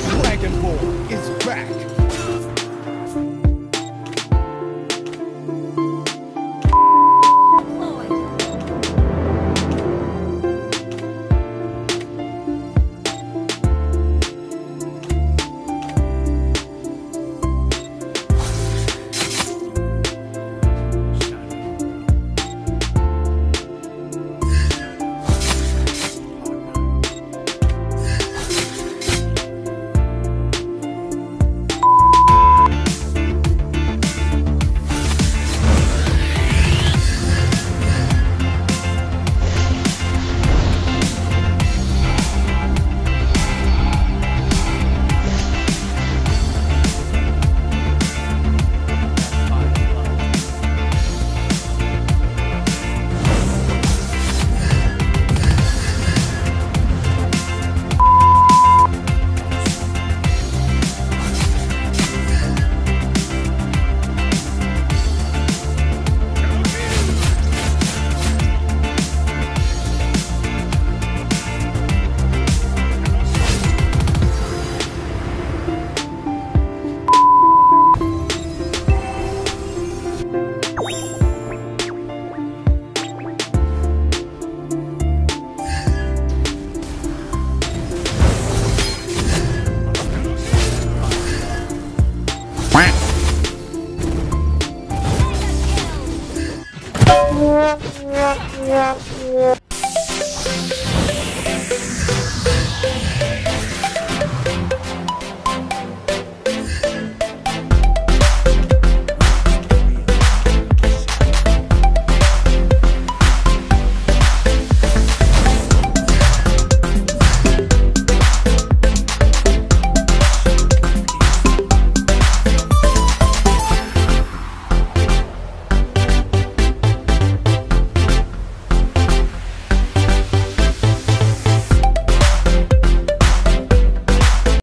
Dragon Ball is back.